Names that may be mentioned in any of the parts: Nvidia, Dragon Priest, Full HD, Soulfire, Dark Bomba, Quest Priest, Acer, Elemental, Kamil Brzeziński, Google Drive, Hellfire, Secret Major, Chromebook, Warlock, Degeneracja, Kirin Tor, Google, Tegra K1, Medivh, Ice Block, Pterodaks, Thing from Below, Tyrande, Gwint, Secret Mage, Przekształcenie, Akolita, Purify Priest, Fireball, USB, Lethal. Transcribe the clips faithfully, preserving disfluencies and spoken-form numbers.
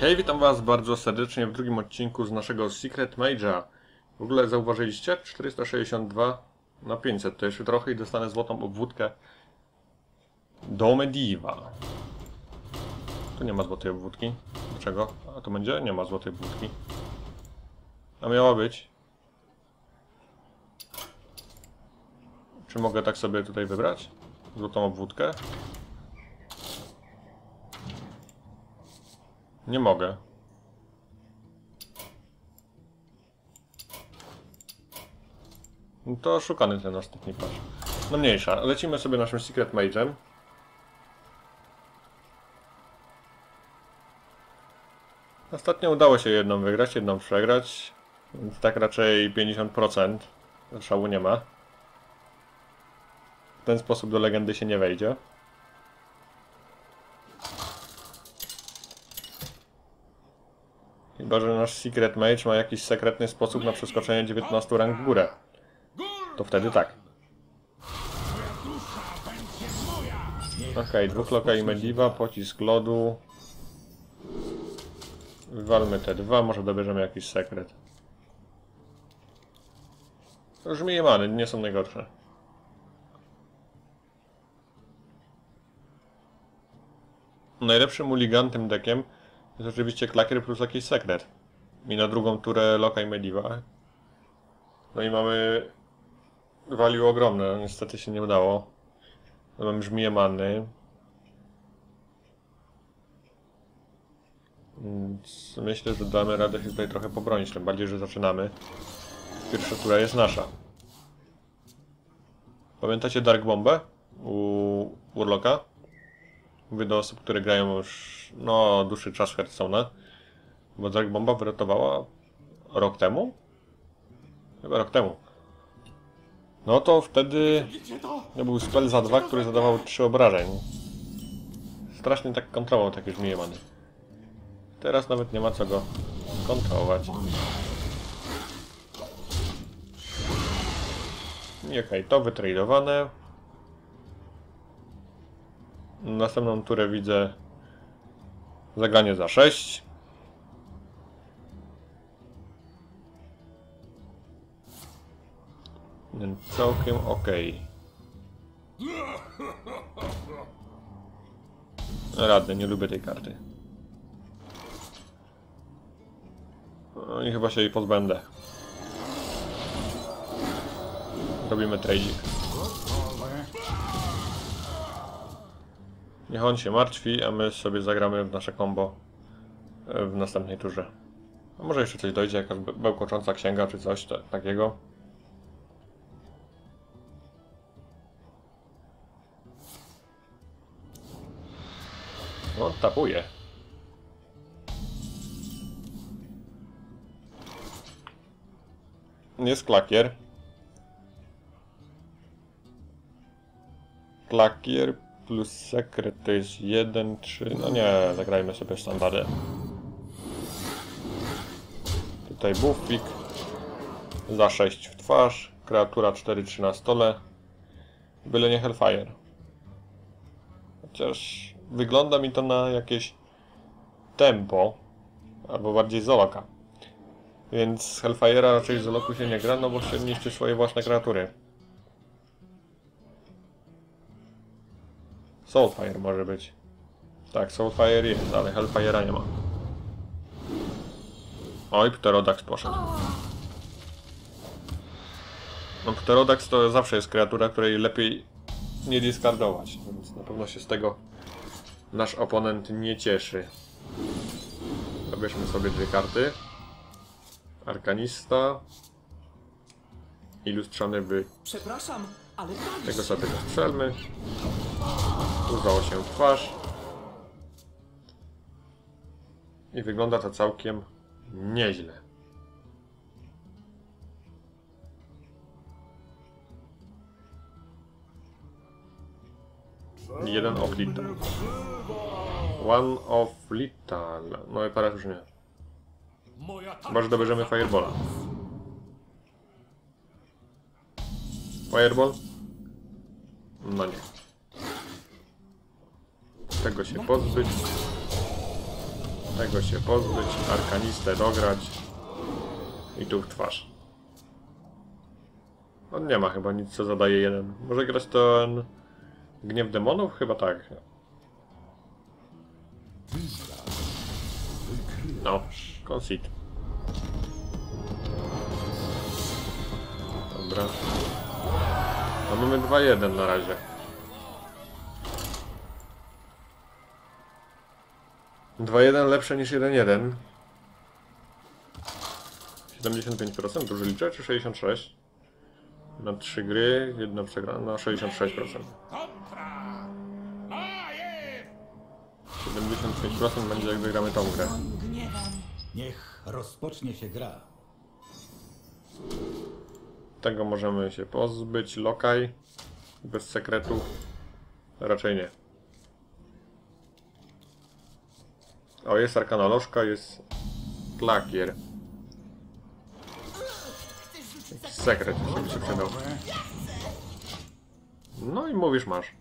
Hej, witam was bardzo serdecznie w drugim odcinku z naszego Secret Major. W ogóle zauważyliście? czterysta sześćdziesiąt dwa na pięćset. To jeszcze trochę i dostanę złotą obwódkę do Medivha. Tu nie ma złotej obwódki. Dlaczego? A tu będzie? Nie ma złotej obwódki. A miała być. Czy mogę tak sobie tutaj wybrać? Złotą obwódkę? Nie mogę. No to szukany ten następny pas. No mniejsza. Lecimy sobie naszym Secret Mage'em. Ostatnio udało się jedną wygrać, jedną przegrać. Więc tak raczej pięćdziesiąt procent. Szału nie ma. W ten sposób do legendy się nie wejdzie. Chyba że nasz Secret Mage ma jakiś sekretny sposób na przeskoczenie dziewiętnastu rank w górę. To wtedy tak. Okej, dwóch loka i Medivha, pocisk lodu. Wywalmy te dwa, może dobierzemy jakiś sekret. Już mi je many, nie są najgorsze. Najlepszym mulligan tym deckiem jest oczywiście klakier plus jakiś sekret. I na drugą turę Locka i Medivha. No i mamy... walił ogromne, niestety się nie udało. No mamy żmiję manny. Więc myślę, że damy radę się tutaj trochę pobronić, tym bardziej, że zaczynamy. Pierwsza tura jest nasza. Pamiętacie Dark Bombę u Warlocka? Mówię do osób, które grają już no dłuższy czas Hearthstone'a, bo Dark Bomba wyratowała rok temu? Chyba rok temu. No to wtedy to był spell za dwa, który zadawał trzy obrażeń. Strasznie tak kontrolował takie żmije many. Teraz nawet nie ma co go kontrolować. I okej, okay, to wytradowane. Następną turę widzę zagranie za sześć. Całkiem ok. Radny, nie lubię tej karty. No i chyba się jej pozbędę. Robimy tradzik. Niech on się martwi, a my sobie zagramy w nasze combo w następnej turze. A może jeszcze coś dojdzie, jakaś bełkocząca księga czy coś ta, takiego. No, tapuje. Jest klakier. Klakier plus sekret to jest jeden, trzy, no nie, zagrajmy sobie standardem. Tutaj buffik za sześć w twarz, kreatura cztery trzy na stole, byle nie Hellfire. Chociaż wygląda mi to na jakieś tempo, albo bardziej zoloka. Więc z Hellfire'a raczej zoloku się nie gra, no bo się niszczy swoje własne kreatury. Soulfire może być. Tak, Soulfire jest, ale Hellfire'a nie ma. Oj, Pterodaks poszedł. No, Pterodaks to zawsze jest kreatura, której lepiej nie discardować, więc na pewno się z tego nasz oponent nie cieszy. Dobierzmy sobie dwie karty. Arkanista. Ilustrzony by... Przepraszam, ale... Tego sobie strzelmy. Udało się w twarz. I wygląda to całkiem nieźle. Jeden of Lethal. One of Lethal. No i para już nie. Chyba że dobierzemy Fireballa. Fireball? No nie. Tego się pozbyć. Tego się pozbyć, Arkanistę dograć i tu w twarz. On nie ma chyba nic, co zadaje jeden. Może grać ten Gniew Demonów? Chyba tak. No, conceit. Dobra. No mamy dwa jeden na razie. dwa jeden lepsze niż jeden jeden. siedemdziesiąt pięć procent dużo liczę, czy sześćdziesiąt sześć procent? Na trzy gry, jedna przegrana, na sześćdziesiąt sześć procent. siedemdziesiąt pięć procent będzie, jak wygramy tą grę. Niech rozpocznie się gra. Tego możemy się pozbyć. Lokaj. Bez sekretów. Raczej nie. O, jest arkanolożka, jest plakier. Sekret, żeby się przydał. No i mówisz, masz.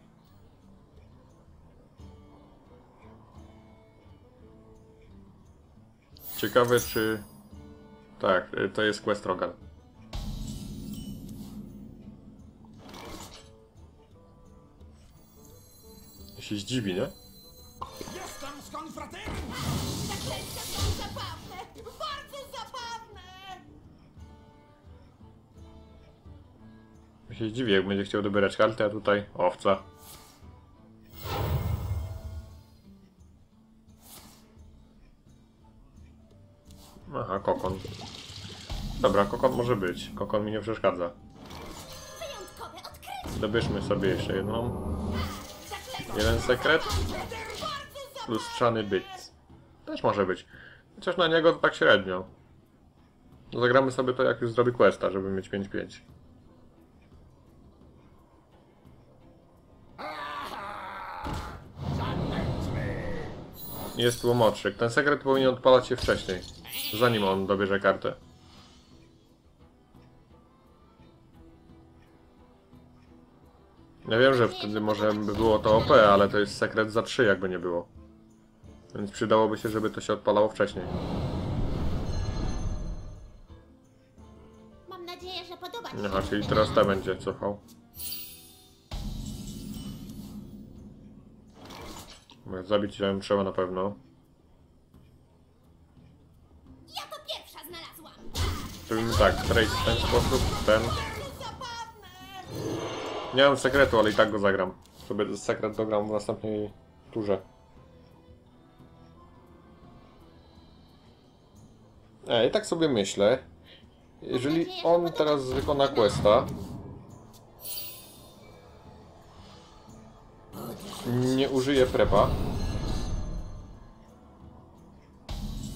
Ciekawe, czy... Tak, to jest Questroga. Się zdziwi, nie? Jestem z konfraterni! Zaklęcia są zabawne! Bardzo zabawne! Się zdziwi, jak będzie chciał dobierać kartę, a tutaj owca. Aha, kokon. Dobra, kokon może być. Kokon mi nie przeszkadza. Dobierzmy sobie jeszcze jedną. Jeden sekret. Lustrzany byt. Też może być. Chociaż na niego to tak średnio. Zagramy sobie to, jak już zrobi questa, żeby mieć pięć pięć. Jest tłumoczek. Ten sekret powinien odpalać się wcześniej, zanim on dobierze kartę. Ja wiem, że wtedy może by było to O P, ale to jest sekret za trzy, jakby nie było. Więc przydałoby się, żeby to się odpalało wcześniej. Mam nadzieję, że podoba ci się. Aha, czyli teraz ta będzie cofał. Zabić ją trzeba na pewno. Ja to pierwsza znalazłam. Zrobimy tak, trade w ten sposób, ten. Nie mam sekretu, ale i tak go zagram. Sobie sekret dogram w następnej turze. E, i tak sobie myślę. Jeżeli on teraz wykona questa... Nie użyję prepa.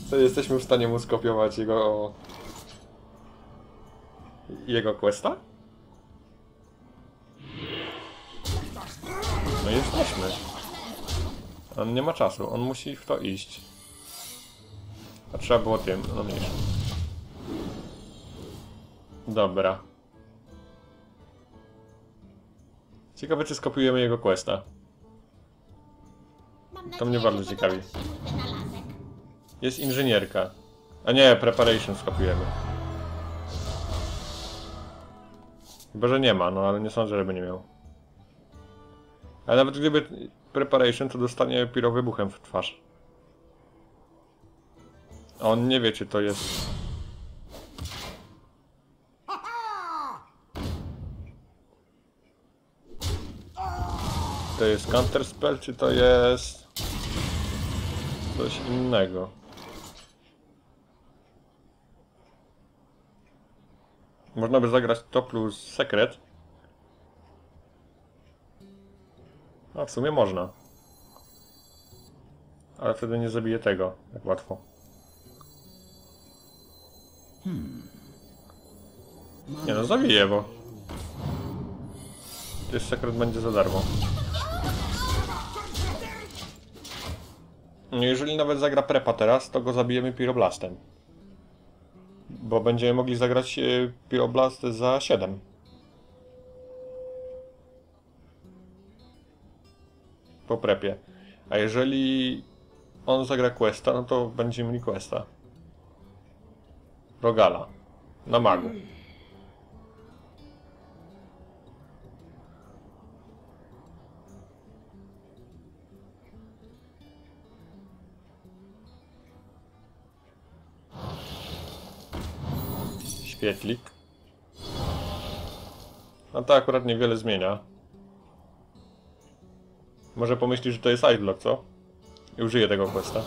Wtedy jesteśmy w stanie mu skopiować jego... Jego questa? No jesteśmy. On nie ma czasu, on musi w to iść. A trzeba było tym, no mniejsze. Dobra. Ciekawe, czy skopiujemy jego questa. To mnie bardzo ciekawi. Jest inżynierka. A nie, Preparation skopiujemy. Chyba, że nie ma, no ale nie sądzę, żeby nie miał. Ale nawet gdyby Preparation, to dostanie piro wybuchem w twarz. A on nie wie, czy to jest... To jest Counter Spell, czy to jest... coś innego. Można by zagrać to plus sekret. A w sumie można. Ale wtedy nie zabiję tego tak łatwo. Nie no, zabiję, bo... Przecież sekret będzie za darmo. Jeżeli nawet zagra prepa teraz, to go zabijemy Piroblastem. Bo będziemy mogli zagrać Piroblast za siedem. Po prepie. A jeżeli on zagra Questa, no to będziemy mieli Questa. Rogala. Na magu. Świetlik. A to akurat niewiele zmienia. Może pomyślisz, że to jest Ice Block, co? I użyję tego questa.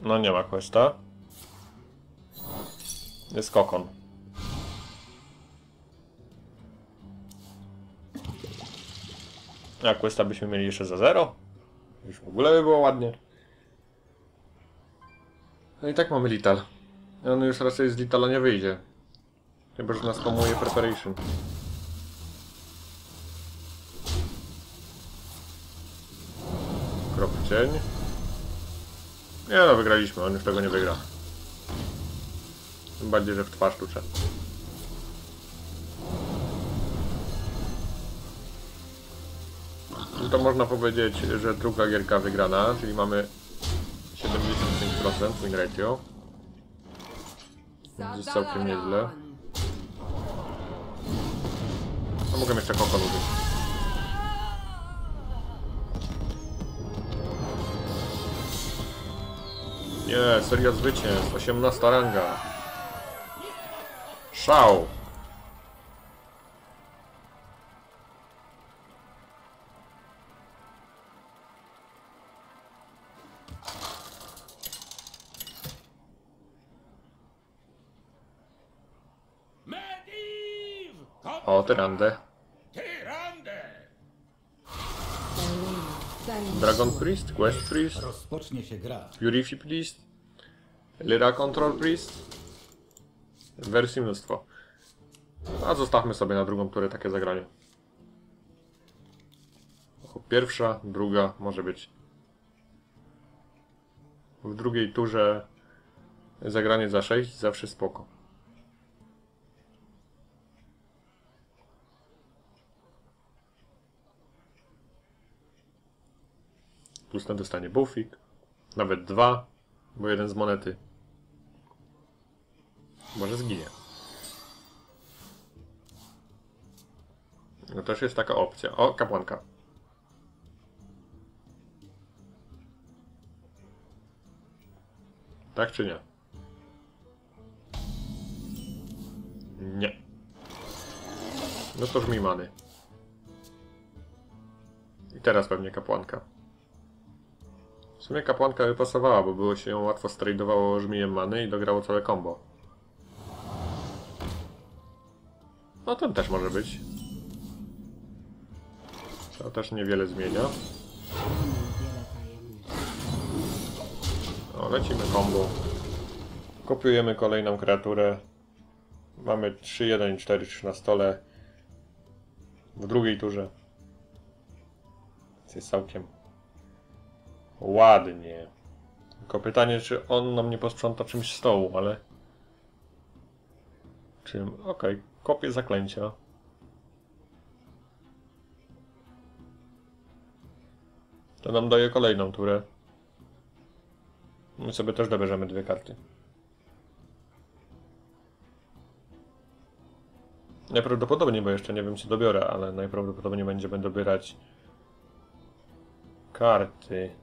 No nie ma questa. Jest kokon. A questa byśmy mieli jeszcze za zero. Już w ogóle by było ładnie. No i tak mamy Lethal. On już raczej z Lethala nie wyjdzie. Chyba że nas pomuje Preparation. Krok w cień. Nie no, wygraliśmy, on już tego nie wygra. Tym bardziej, że w twarz tucze. I to można powiedzieć, że druga gierka wygrana, czyli mamy siedemdziesiąt pięć procent win ratio. Jest całkiem nieźle. No mogę jeszcze kokon użyć. Nie, seria zwycięstw. osiemnasta ranga. Szał! O, Tyrande. Dragon Priest, Quest Priest, Purify Priest, Lyra Control Priest. Wersji mnóstwo. A zostawmy sobie na drugą turę takie zagranie. Pierwsza, druga, może być. W drugiej turze zagranie za sześć zawsze spoko. Plus na dostanie buffik, nawet dwa, bo jeden z monety. Może zginie. No też jest taka opcja. O, kapłanka. Tak czy nie? Nie. No to żmij many. I teraz pewnie kapłanka. W sumie kapłanka wypasowała, bo było się ją łatwo strajdowało żmijem many i dograło całe combo. No ten też może być. To też niewiele zmienia. O, lecimy combo. Kopiujemy kolejną kreaturę. Mamy trzy, jeden i cztery, trzy na stole. W drugiej turze. Więc jest całkiem ładnie. Tylko pytanie, czy on nam nie posprząta czymś z stołu, ale... Czym? Okej, okay. Kopię zaklęcia. To nam daje kolejną turę. My sobie też dobierzemy dwie karty. Najprawdopodobniej, bo jeszcze nie wiem co dobiorę, ale najprawdopodobniej będziemy dobierać... karty.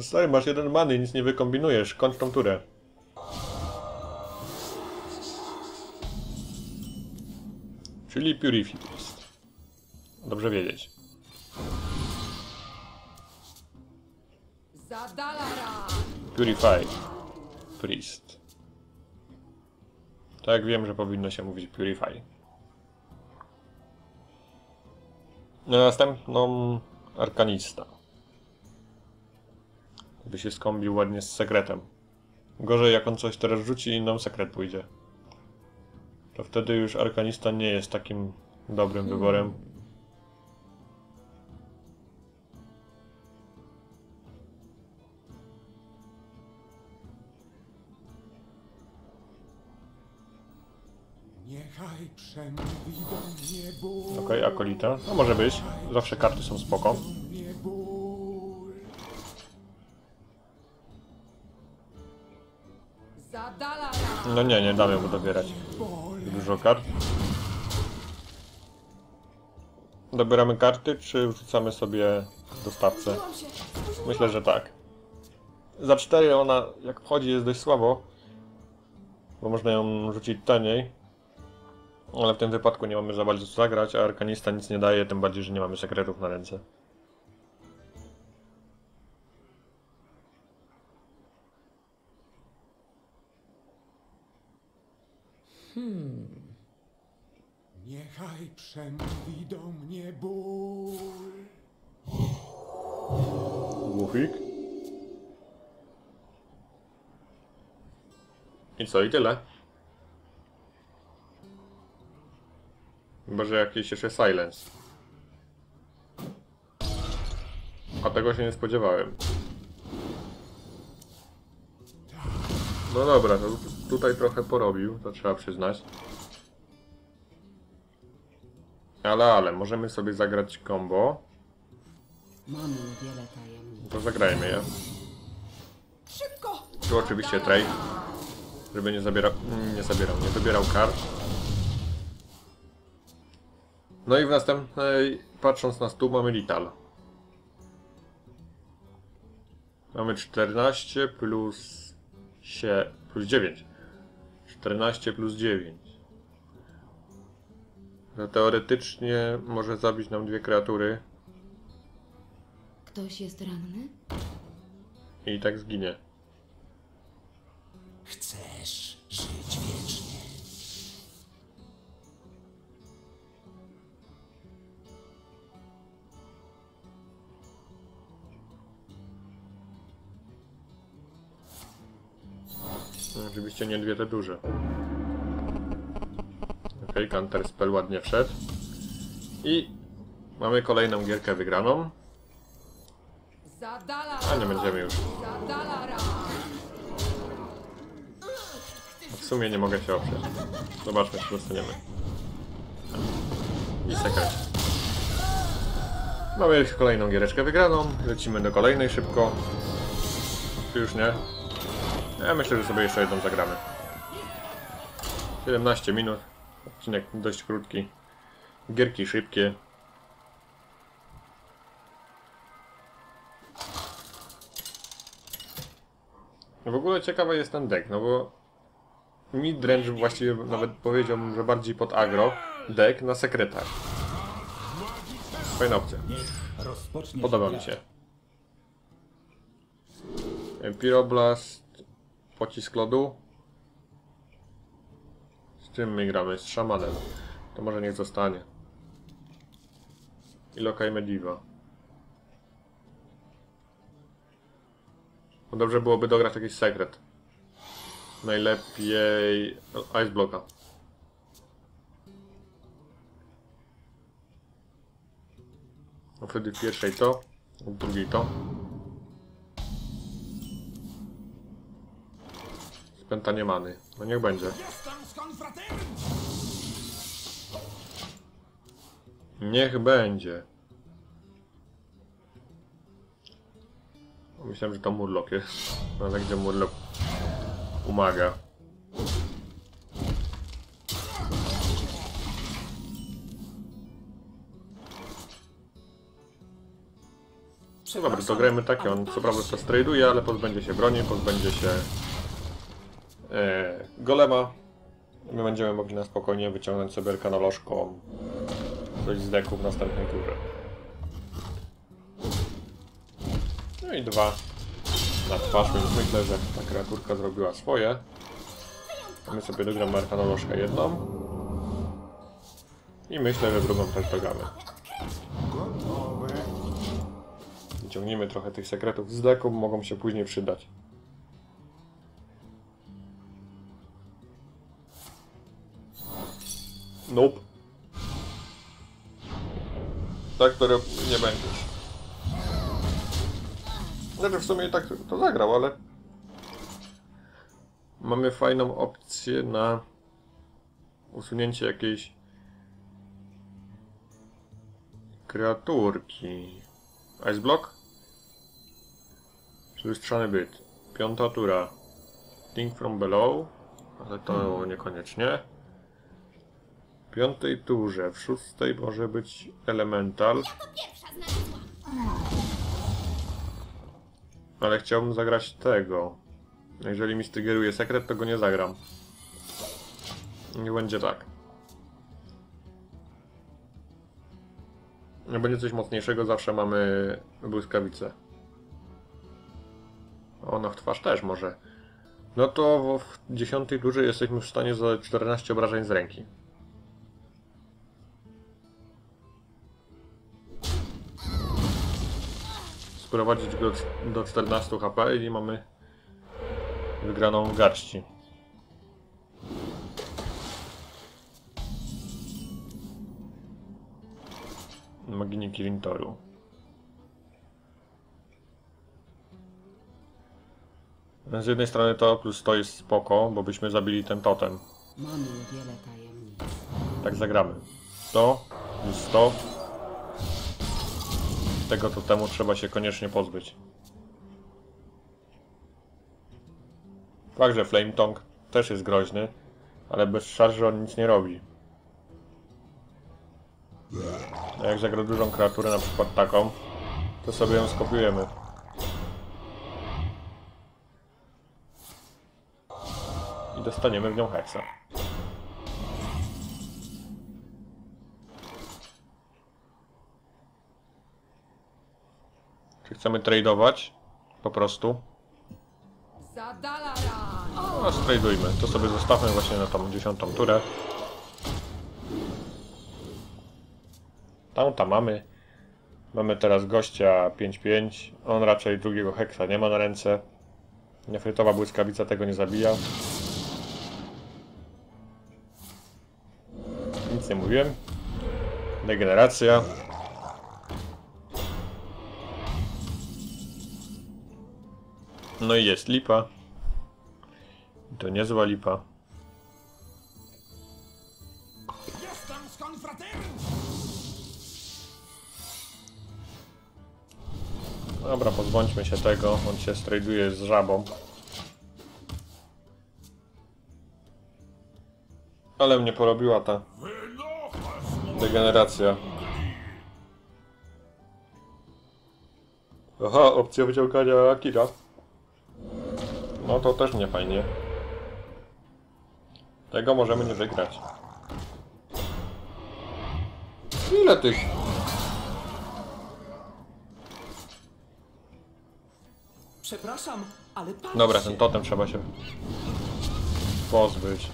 Stary, masz jeden many, nic nie wykombinujesz. Kończ tą turę. Czyli Purify Priest. Dobrze wiedzieć. Purify Priest. Tak, wiem, że powinno się mówić Purify. Następną Arkanista. By się skombił ładnie z sekretem. Gorzej jak on coś teraz rzuci i nam sekret pójdzie. To wtedy już Arkanista nie jest takim dobrym wyborem. Okej, okay, Akolita. No może być. Zawsze karty są spoko. No nie, nie damy mu dobierać dużo kart. Dobieramy karty, czy wrzucamy sobie dostawcę? Myślę, że tak. Za cztery ona, jak wchodzi, jest dość słabo, bo można ją rzucić taniej. Ale w tym wypadku nie mamy za bardzo co zagrać, a Arkanista nic nie daje, tym bardziej, że nie mamy sekretów na ręce. Hmm. Niechaj przemówi do mnie ból. Głuchik. I co, i tyle. Chyba, że jakiś jeszcze silence. A tego się nie spodziewałem. No dobra, to tutaj trochę porobił, to trzeba przyznać. Ale, ale, możemy sobie zagrać combo. Mamy wiele tajemnic. To zagrajmy je. Szybko! Tu oczywiście trade, żeby nie zabierał, nie zabierał, nie wybierał kart. No i w następnej, patrząc na stół, mamy Lethal. Mamy czternaście plus... Sie, plus dziewięć. czternaście plus dziewięć. No teoretycznie może zabić nam dwie kreatury. Ktoś jest ranny? I tak zginie. Chcesz żyć wiecznie. Oczywiście nie dwie te duże. Ok, Counter Spell ładnie wszedł. I mamy kolejną gierkę wygraną. A nie będziemy już. W sumie nie mogę się oprzeć. Zobaczmy, czy dostaniemy. I sekret. Mamy już kolejną giereczkę wygraną. Lecimy do kolejnej szybko. Czy już nie? Ja myślę, że sobie jeszcze jedną zagramy. siedemnaście minut. Odcinek dość krótki. Gierki szybkie. W ogóle ciekawy jest ten deck, no bo midrange właściwie nawet powiedziałbym, że bardziej pod agro deck na sekretach. Fajna opcja. Podoba mi się. Piroblast. Pocisk lodu. Z czym my gramy? Z szamanem. To może niech zostanie. I lokaj Medivha. No dobrze byłoby dograć jakiś sekret. Najlepiej... Ice Blocka. No wtedy w pierwszej to, w drugiej to. Spętanie many. No niech będzie. Niech będzie. Myślałem, że to Murloc jest. Ale gdzie Murloc umaga. No dobra, to grajmy takie. On co prawda to strajduje, ale pozbędzie się broni, pozbędzie się... golema. My będziemy mogli na spokojnie wyciągnąć sobie arkanolożką coś z deków w następnej turze. No i dwa na twarz, więc myślę, że ta kreaturka zrobiła swoje. My sobie dogramy arkanolożkę jedną. I myślę, że drugą też dogramy. Wyciągnijmy trochę tych sekretów z deków, mogą się później przydać. Nope. Tak to nie będziesz. Znaczy w sumie tak to zagrał, ale... mamy fajną opcję na usunięcie jakiejś kreaturki. Ice Block? Czy lustrzany byt? Piąta tura. Thing from Below? Ale to hmm. niekoniecznie. W piątej turze, w szóstej może być Elemental. Ale chciałbym zagrać tego. Jeżeli mi strygeruje sekret, to go nie zagram. Nie będzie tak. Jak będzie coś mocniejszego, zawsze mamy błyskawicę. Ona w twarz też może. No to w dziesiątej turze jesteśmy w stanie zadać czternaście obrażeń z ręki. Prowadzić go do czternastu H P i mamy wygraną w garści. Maginie Kirin Toru. Z jednej strony to plus to jest spoko, bo byśmy zabili ten totem. Mamy wiele tajemnic. Tak zagramy. sto plus sto. Tego to temu trzeba się koniecznie pozbyć. Fakt, że Flame Tongue też jest groźny, ale bez szarży on nic nie robi. A jak zagra dużą kreaturę, na przykład taką, to sobie ją skopiujemy. I dostaniemy w nią Hexa. Czy chcemy trade'ować? Po prostu. No, strajdujmy. To sobie zostawmy właśnie na tą dziesiątą turę. Tamta mamy. Mamy teraz gościa pięć pięć. On raczej drugiego heksa nie ma na ręce. Niefrytowa błyskawica tego nie zabija. Nic nie mówiłem. Degeneracja. No i jest lipa. To niezła lipa. Jestem z konfraterniem. Dobra, pozbądźmy się tego. On się strajduje z żabą. Ale mnie porobiła ta degeneracja. Aha, opcja wyciągania Akira. No to też nie fajnie. Tego możemy nie wygrać. Ile tych? Przepraszam, ale patrz. Dobra, ten totem trzeba się pozbyć.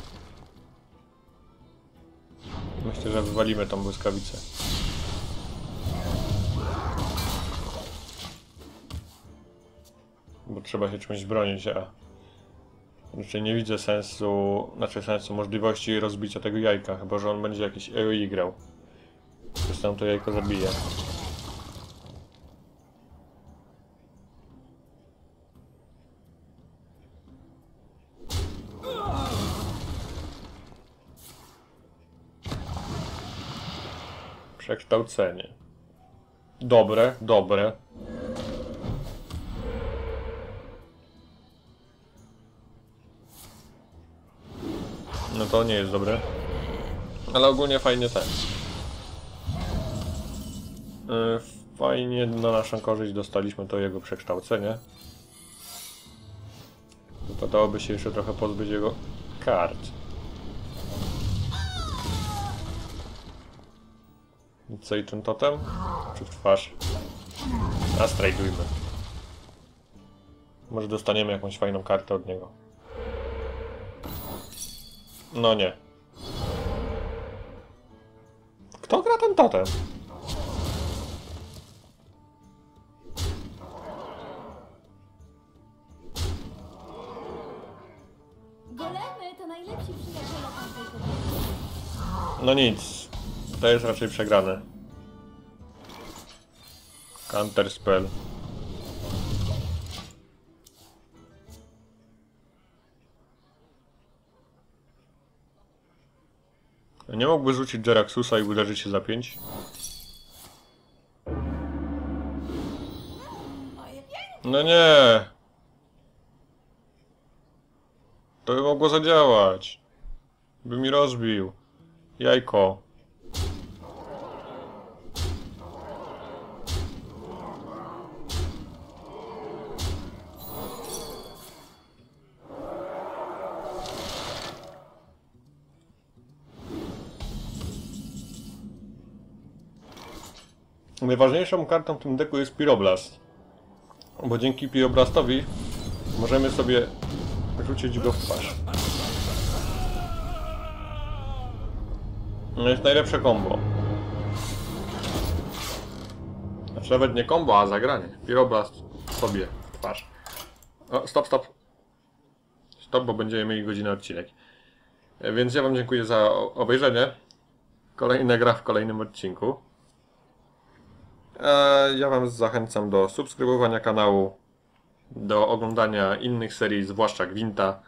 Myślę, że wywalimy tą błyskawicę. Bo trzeba się czymś bronić, a znaczy nie widzę sensu, znaczy sensu możliwości rozbicia tego jajka, chyba że on będzie jakieś E O I grał. Przecież tam to jajko zabije. Przekształcenie. Dobre, dobre. No to nie jest dobre. Ale ogólnie fajnie ten. Yy, fajnie na naszą korzyść dostaliśmy to jego przekształcenie. Wypadałoby się jeszcze trochę pozbyć jego kart. Co i ten totem? Czy w twarz? A strajdujmy. Może dostaniemy jakąś fajną kartę od niego. No nie. Kto gra ten totem? Golemy to najlepsi przyjaciele tamtej kobiety. No nic. To jest raczej przegrane. Counter Spell. Nie mógłby rzucić Jeraxusa i uderzyć się za pięć? No nie! To by mogło zadziałać. By mi rozbił. Jajko. Najważniejszą kartą w tym deku jest Piroblast, bo dzięki Piroblastowi możemy sobie rzucić go w twarz. To jest najlepsze kombo. Znaczy nawet nie kombo, a zagranie. Piroblast sobie w twarz. O, stop, stop. Stop, bo będziemy mieli godzinę odcinek. Więc ja wam dziękuję za obejrzenie. Kolejna gra w kolejnym odcinku. Ja wam zachęcam do subskrybowania kanału, do oglądania innych serii, zwłaszcza Gwinta,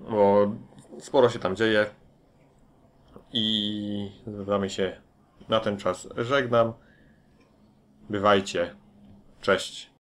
bo sporo się tam dzieje i znamy się na ten czas. Żegnam, bywajcie, cześć.